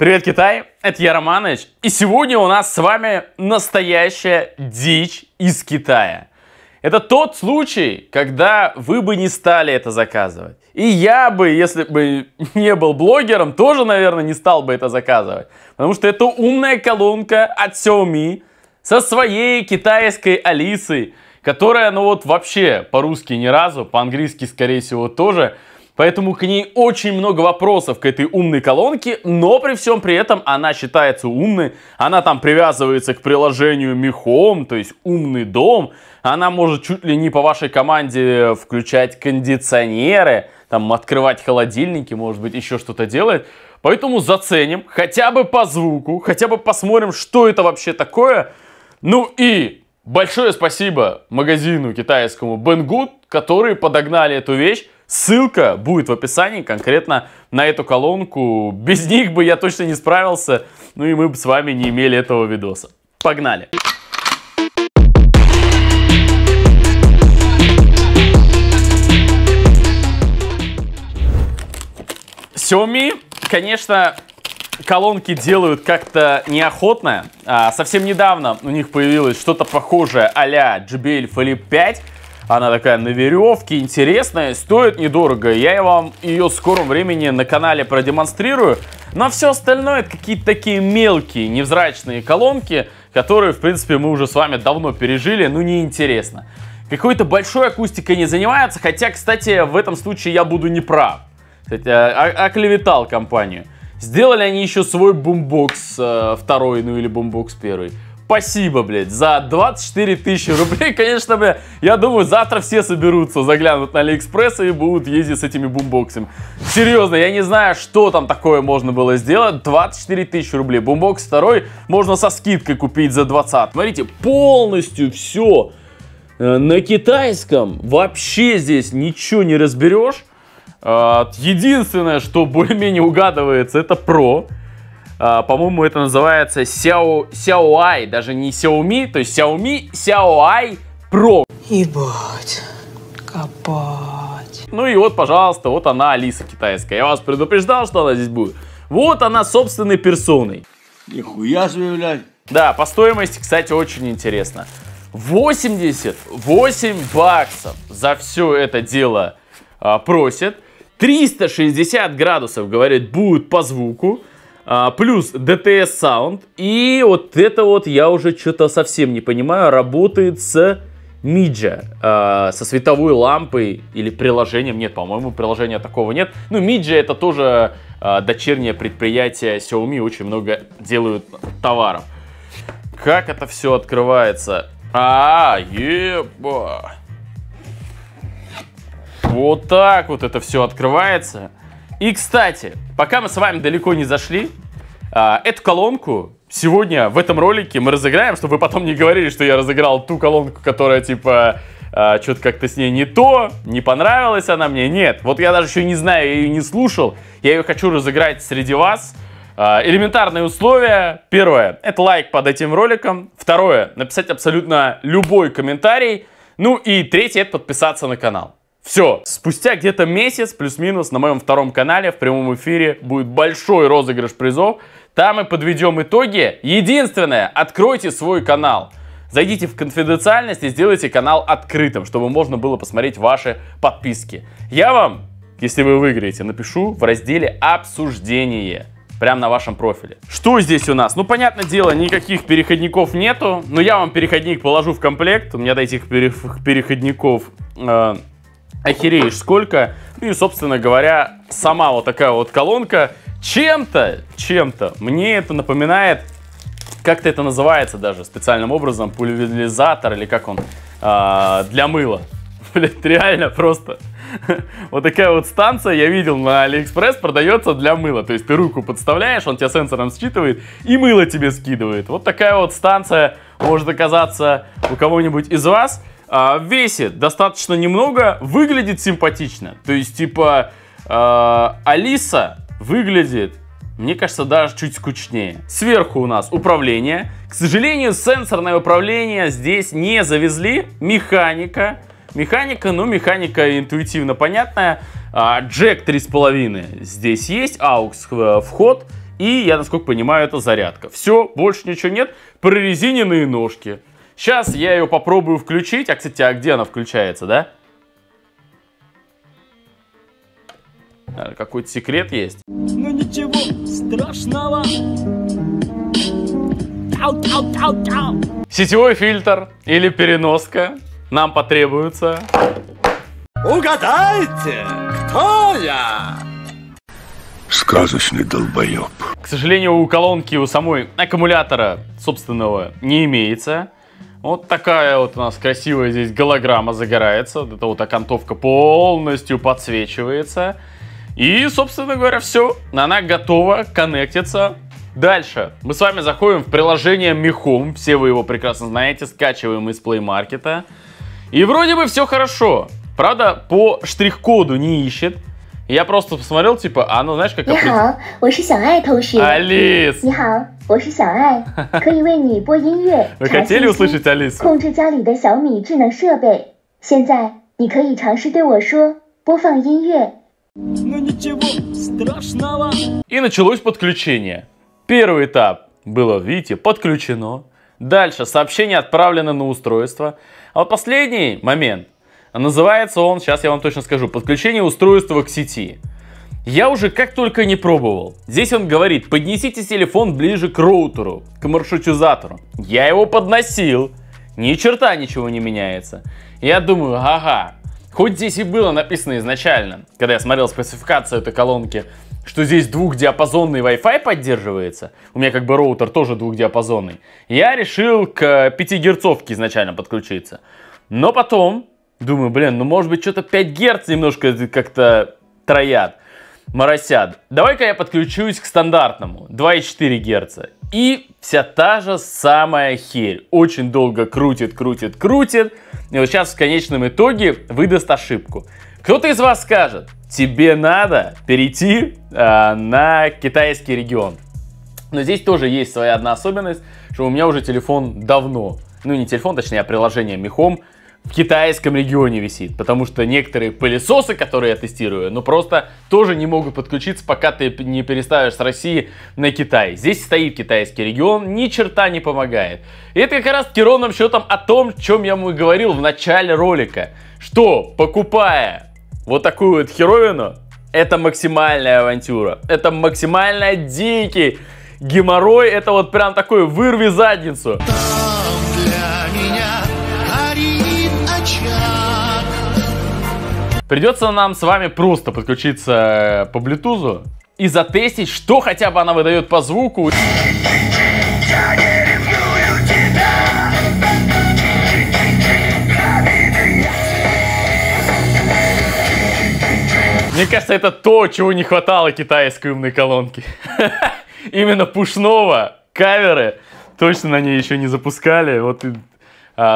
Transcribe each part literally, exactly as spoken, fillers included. Привет, Китай! Это я, Романыч, и сегодня у нас с вами настоящая дичь из Китая. Это тот случай, когда вы бы не стали это заказывать. И я бы, если бы не был блогером, тоже, наверное, не стал бы это заказывать. Потому что это умная колонка от Xiaomi со своей китайской Алисой, которая, ну вот, вообще по-русски ни разу, по-английски, скорее всего, тоже. Поэтому к ней очень много вопросов, к этой умной колонке, но при всем при этом она считается умной. Она там привязывается к приложению Mi Home, то есть умный дом. Она может чуть ли не по вашей команде включать кондиционеры, там открывать холодильники, может быть, еще что-то делает. Поэтому заценим хотя бы по звуку, хотя бы посмотрим, что это вообще такое. Ну и большое спасибо магазину китайскому Banggood, которые подогнали эту вещь. Ссылка будет в описании конкретно на эту колонку. Без них бы я точно не справился, ну и мы бы с вами не имели этого видоса. Погнали! Xiaomi, конечно, колонки делают как-то неохотно. А совсем недавно у них появилось что-то похожее а-ля Джей Би Эл Флип пять. Она такая на веревке, интересная, стоит недорого. Я вам ее в скором времени на канале продемонстрирую. Но все остальное это какие-то такие мелкие, невзрачные колонки, которые, в принципе, мы уже с вами давно пережили, ну неинтересно. Какой-то большой акустикой не занимаются, хотя, кстати, в этом случае я буду не прав. Кстати, оклеветал компанию. Сделали они еще свой бумбокс э, второй, ну или бумбокс первый. Спасибо, блядь, за двадцать четыре тысячи рублей, конечно, бля, я думаю, завтра все соберутся, заглянут на AliExpress и будут ездить с этими бумбоксами. Серьезно, я не знаю, что там такое можно было сделать, двадцать четыре тысячи рублей. Бумбокс второй можно со скидкой купить за двадцать. Смотрите, полностью все на китайском, вообще здесь ничего не разберешь. Единственное, что более-менее угадывается, это про. Uh, По-моему, это называется Xiao, Xiaomi, даже не Xiaomi, то есть Xiaomi Xiaomi Pro. Ебать, копать. Ну и вот, пожалуйста, вот она, Алиса китайская. Я вас предупреждал, что она здесь будет. Вот она собственной персоной. Нихуя себе, блядь. Да, по стоимости, кстати, очень интересно. восемьдесят восемь баксов за все это дело uh, просит. триста шестьдесят градусов, говорит, будет по звуку. Плюс Ди Ти Эс Саунд. И вот это вот я уже что-то совсем не понимаю. Работает с Mijia, со световой лампой или приложением. Нет, по-моему, приложения такого нет. Ну, Mijia это тоже дочернее предприятие Xiaomi. Очень много делают товаров. Как это все открывается? А, еба. Вот так вот это все открывается. И, кстати, пока мы с вами далеко не зашли, эту колонку сегодня в этом ролике мы разыграем, чтобы вы потом не говорили, что я разыграл ту колонку, которая, типа, что-то как-то с ней не то, не понравилась она мне. Нет, вот я даже еще не знаю, я ее не слушал, я ее хочу разыграть среди вас. Элементарные условия. Первое, это лайк под этим роликом. Второе, написать абсолютно любой комментарий. Ну и третье, это подписаться на канал. Все, спустя где-то месяц, плюс-минус, на моем втором канале в прямом эфире будет большой розыгрыш призов. Там мы подведем итоги. Единственное, откройте свой канал. Зайдите в конфиденциальность и сделайте канал открытым, чтобы можно было посмотреть ваши подписки. Я вам, если вы выиграете, напишу в разделе «Обсуждение». Прямо на вашем профиле. Что здесь у нас? Ну, понятное дело, никаких переходников нету. Но я вам переходник положу в комплект. У меня до этих переходников... Э Охереешь сколько. Ну и, собственно говоря, сама вот такая вот колонка. Чем-то, чем-то мне это напоминает, как-то это называется даже специальным образом, пульверизатор или как он, а, для мыла. Блять, реально просто. Вот такая вот станция, я видел на AliExpress, продается для мыла. То есть ты руку подставляешь, он тебя сенсором считывает и мыло тебе скидывает. Вот такая вот станция может оказаться у кого-нибудь из вас. Весит достаточно немного, выглядит симпатично. То есть, типа, э, Алиса выглядит, мне кажется, даже чуть скучнее. Сверху у нас управление. К сожалению, сенсорное управление здесь не завезли. Механика. Механика, ну, механика интуитивно понятная. Джек три с половиной здесь есть, аукс вход. И, я насколько понимаю, это зарядка. Все, больше ничего нет. Прорезиненные ножки. Сейчас я ее попробую включить. А, кстати, а где она включается, да? Наверное, какой-то секрет есть. Ну ничего страшного. Тау, тау, тау, тау. Сетевой фильтр или переноска нам потребуется. Угадайте, кто я? Сказочный долбоеб. К сожалению, у колонки, у самой аккумулятора собственного не имеется. Вот такая вот у нас красивая здесь голограмма загорается. Вот эта вот окантовка полностью подсвечивается. И, собственно говоря, все. Она готова коннектиться. Дальше мы с вами заходим в приложение Mi Home. Все вы его прекрасно знаете. Скачиваем из Play Маркета. И вроде бы все хорошо. Правда, по штрих-коду не ищет. Я просто посмотрел, типа, а ну знаешь, как... Алис! Вы хотели услышать Алису? Ну ничего страшного. И началось подключение. Первый этап было, видите, подключено. Дальше сообщение отправлено на устройство. А вот последний момент. Называется он, сейчас я вам точно скажу, подключение устройства к сети. Я уже как только не пробовал. Здесь он говорит, поднесите телефон ближе к роутеру, к маршрутизатору. Я его подносил, ни черта ничего не меняется. Я думаю, ага, хоть здесь и было написано изначально, когда я смотрел спецификацию этой колонки, что здесь двухдиапазонный Wi-Fi поддерживается. У меня как бы роутер тоже двухдиапазонный. Я решил к пяти герцовке изначально подключиться. Но потом... Думаю, блин, ну может быть что-то пять герц немножко как-то троят, моросят. Давай-ка я подключусь к стандартному, два и четыре герца. И вся та же самая херь. Очень долго крутит, крутит, крутит. И вот сейчас в конечном итоге выдаст ошибку. Кто-то из вас скажет, тебе надо перейти э, на китайский регион. Но здесь тоже есть своя одна особенность, что у меня уже телефон давно, ну не телефон, точнее, а приложение Mi Home, в китайском регионе висит, потому что некоторые пылесосы, которые я тестирую, ну просто тоже не могут подключиться, пока ты не переставишь с России на Китай. Здесь стоит китайский регион, ни черта не помогает. И это как раз таки ровным счетом о том, о чем я вам говорил в начале ролика, что покупая вот такую вот херовину, это максимальная авантюра, это максимально дикий геморрой, это вот прям такой вырви задницу. Придется нам с вами просто подключиться по блютузу и затестить, что хотя бы она выдает по звуку. Мне кажется, это то, чего не хватало китайской умной колонки. Именно пушного, каверы точно на ней еще не запускали. Вот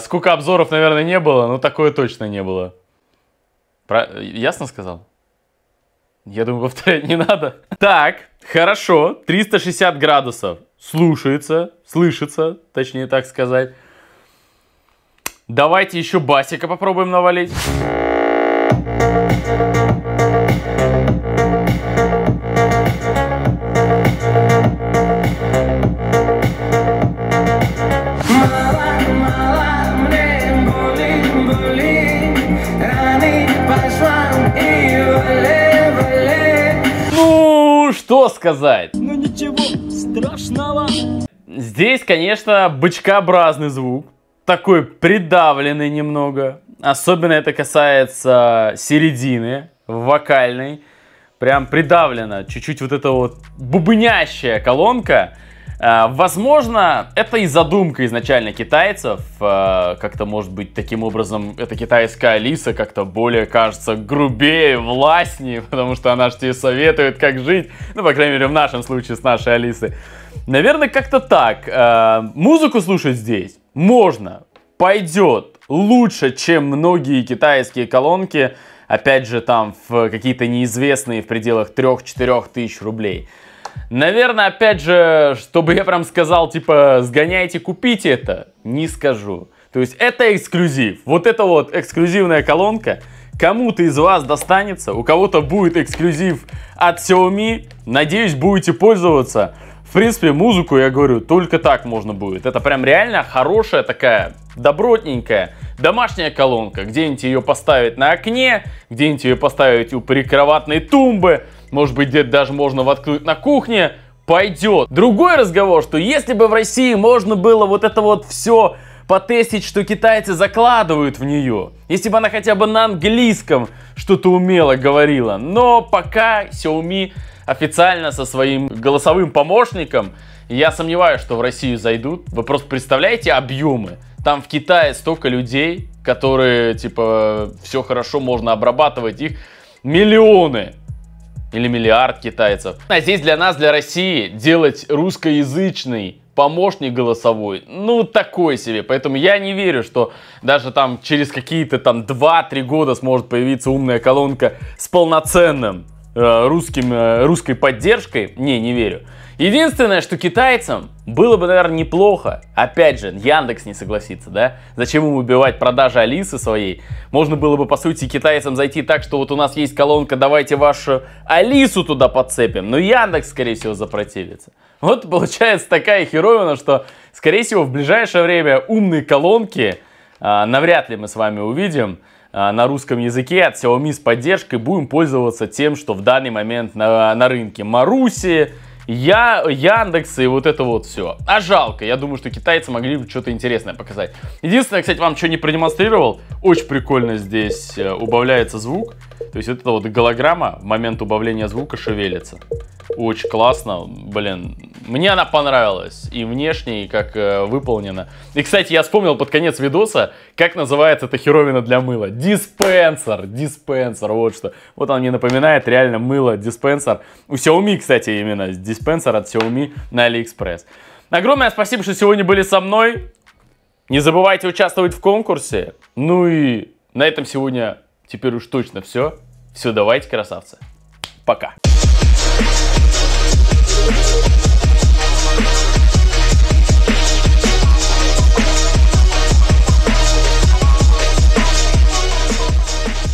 сколько обзоров, наверное, не было, но такое точно не было. Про... Ясно сказал? Я думаю, повторять не надо. Так, хорошо, триста шестьдесят градусов слушается, слышится, точнее так сказать. Давайте еще басика попробуем навалить. Что сказать? Ну ничего страшного. Здесь, конечно, бычкообразный звук. Такой придавленный немного. Особенно это касается середины, вокальной. Прям придавлена чуть-чуть вот эта вот бубнящая колонка. Возможно, это и задумка изначально китайцев. Как-то, может быть, таким образом эта китайская Алиса как-то более, кажется, грубее, властнее, потому что она же тебе советует, как жить. Ну, по крайней мере, в нашем случае с нашей Алисой. Наверное, как-то так. Музыку слушать здесь можно, пойдет лучше, чем многие китайские колонки. Опять же, там в какие-то неизвестные в пределах трёх-четырёх тысяч рублей. Наверное, опять же, чтобы я прям сказал, типа, сгоняйте, купите это, не скажу. То есть это эксклюзив. Вот это вот эксклюзивная колонка, Кому-то из вас достанется, у кого-то будет эксклюзив от Xiaomi. Надеюсь, будете пользоваться. В принципе, музыку, я говорю, только так можно будет. Это прям реально хорошая такая, добротненькая, домашняя колонка. Где-нибудь ее поставить на окне, где-нибудь ее поставить у прикроватной тумбы. Может быть, где-то даже можно воткнуть на кухне. Пойдет. Другой разговор, что если бы в России можно было вот это вот все потестить, что китайцы закладывают в нее. Если бы она хотя бы на английском что-то умело говорила. Но пока Xiaomi официально со своим голосовым помощником, я сомневаюсь, что в Россию зайдут. Вы просто представляете объемы? Там в Китае столько людей, которые, типа, все хорошо, можно обрабатывать их. Миллионы или миллиард китайцев. А здесь для нас, для России, делать русскоязычный помощник голосовой, ну, такой себе. Поэтому я не верю, что даже там через какие-то там два-три года сможет появиться умная колонка с полноценным э, русским, э, русской поддержкой. Не, не верю. Единственное, что китайцам было бы, наверное, неплохо. Опять же, Яндекс не согласится, да? Зачем им убивать продажи Алисы своей? Можно было бы, по сути, китайцам зайти так, что вот у нас есть колонка, давайте вашу Алису туда подцепим. Но Яндекс, скорее всего, запротивится. Вот получается такая херовина, что, скорее всего, в ближайшее время умные колонки э, навряд ли мы с вами увидим э, на русском языке от Xiaomi с поддержкой. Будем пользоваться тем, что в данный момент на, на рынке Маруси, Я, Яндекс и вот это вот все. А жалко, я думаю, что китайцы могли бы что-то интересное показать. Единственное, кстати, вам что не продемонстрировал, очень прикольно здесь убавляется звук. То есть вот эта вот голограмма в момент убавления звука шевелится. Очень классно, блин. Мне она понравилась и внешне, и как э, выполнена. И, кстати, я вспомнил под конец видоса, как называется эта херовина для мыла. Диспенсер, диспенсер, вот что. Вот он мне напоминает реально мыло, диспенсер. У Xiaomi, кстати, именно диспенсер от Xiaomi на AliExpress. Огромное спасибо, что сегодня были со мной. Не забывайте участвовать в конкурсе. Ну и на этом сегодня теперь уж точно все. Все, давайте, красавцы. Пока.